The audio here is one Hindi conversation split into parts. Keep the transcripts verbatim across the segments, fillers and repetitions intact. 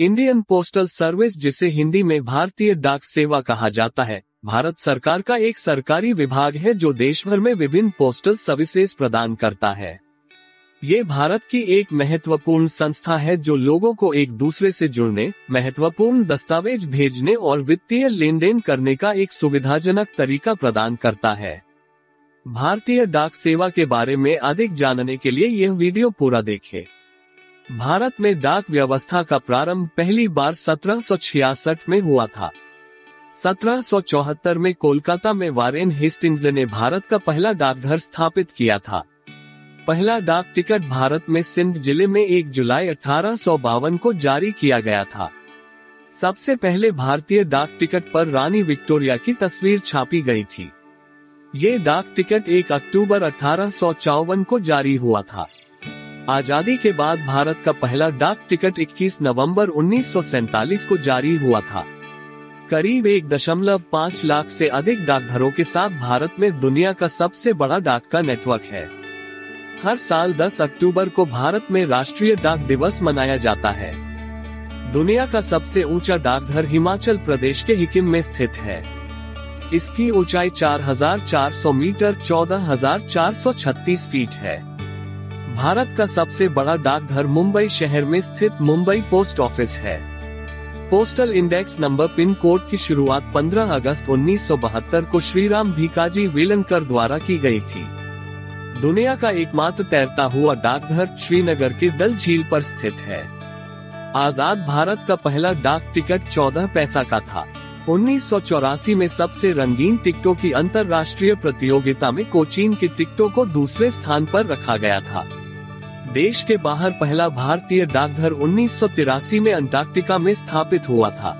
इंडियन पोस्टल सर्विस, जिसे हिंदी में भारतीय डाक सेवा कहा जाता है, भारत सरकार का एक सरकारी विभाग है जो देश भर में विभिन्न पोस्टल सर्विसेज प्रदान करता है। ये भारत की एक महत्वपूर्ण संस्था है जो लोगों को एक दूसरे से जुड़ने, महत्वपूर्ण दस्तावेज भेजने और वित्तीय लेन देन करने का एक सुविधाजनक तरीका प्रदान करता है। भारतीय डाक सेवा के बारे में अधिक जानने के लिए यह वीडियो पूरा देखें। भारत में डाक व्यवस्था का प्रारंभ पहली बार सत्रह सौ छियासठ में हुआ था। सत्रह सौ चौहत्तर में कोलकाता में वारेन हेस्टिंग्स ने भारत का पहला डाकघर स्थापित किया था। पहला डाक टिकट भारत में सिंध जिले में एक जुलाई अठारह सौ बावन को जारी किया गया था। सबसे पहले भारतीय डाक टिकट पर रानी विक्टोरिया की तस्वीर छापी गई थी। ये डाक टिकट एक अक्टूबर अठारह सौ चौवन को जारी हुआ था। आजादी के बाद भारत का पहला डाक टिकट इक्कीस नवंबर उन्नीस सौ सैतालीस को जारी हुआ था। करीब एक दशमलव पाँच लाख से अधिक डाकघरों के साथ भारत में दुनिया का सबसे बड़ा डाक का नेटवर्क है। हर साल दस अक्टूबर को भारत में राष्ट्रीय डाक दिवस मनाया जाता है। दुनिया का सबसे ऊंचा डाकघर हिमाचल प्रदेश के हिकिम में स्थित है। इसकी ऊंचाई चार हजार चार सौ मीटर चौदह हजार चार सौ छत्तीस फीट है। भारत का सबसे बड़ा डाकघर मुंबई शहर में स्थित मुंबई पोस्ट ऑफिस है। Postal index number pin code की शुरुआत पंद्रह अगस्त उन्नीस सौ बहत्तर को श्रीराम भीकाजी वेलनकर द्वारा की गई थी। दुनिया का एकमात्र तैरता हुआ डाकघर श्रीनगर के दल झील पर स्थित है। आजाद भारत का पहला डाक टिकट चौदह पैसा का था। उन्नीस सौ चौरासी में सबसे रंगीन टिकटों की अंतर्राष्ट्रीय प्रतियोगिता में कोचीन के टिकटों को दूसरे स्थान पर रखा गया था। देश के बाहर पहला भारतीय डाकघर उन्नीस सौ तिरासी में अंटार्कटिका में स्थापित हुआ था।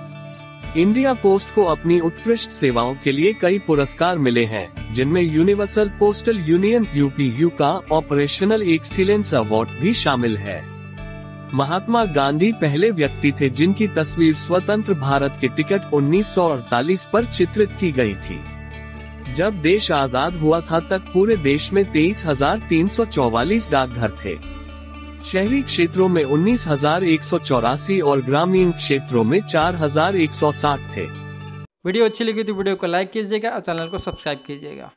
इंडिया पोस्ट को अपनी उत्कृष्ट सेवाओं के लिए कई पुरस्कार मिले हैं, जिनमें universal postal union (U P U) का ऑपरेशनल एक्सीलेंस अवार्ड भी शामिल है। महात्मा गांधी पहले व्यक्ति थे जिनकी तस्वीर स्वतंत्र भारत के टिकट उन्नीस सौ अड़तालीस पर चित्रित की गई थी। जब देश आजाद हुआ था तक पूरे देश में तेईस हजार तीन सौ चौवालीस डाकघर थे। शहरी क्षेत्रों में उन्नीस हजार एक सौ चौरासी और ग्रामीण क्षेत्रों में चार हजार एक सौ साठ थे। वीडियो अच्छी लगी तो वीडियो को लाइक कीजिएगा और चैनल को सब्सक्राइब कीजिएगा।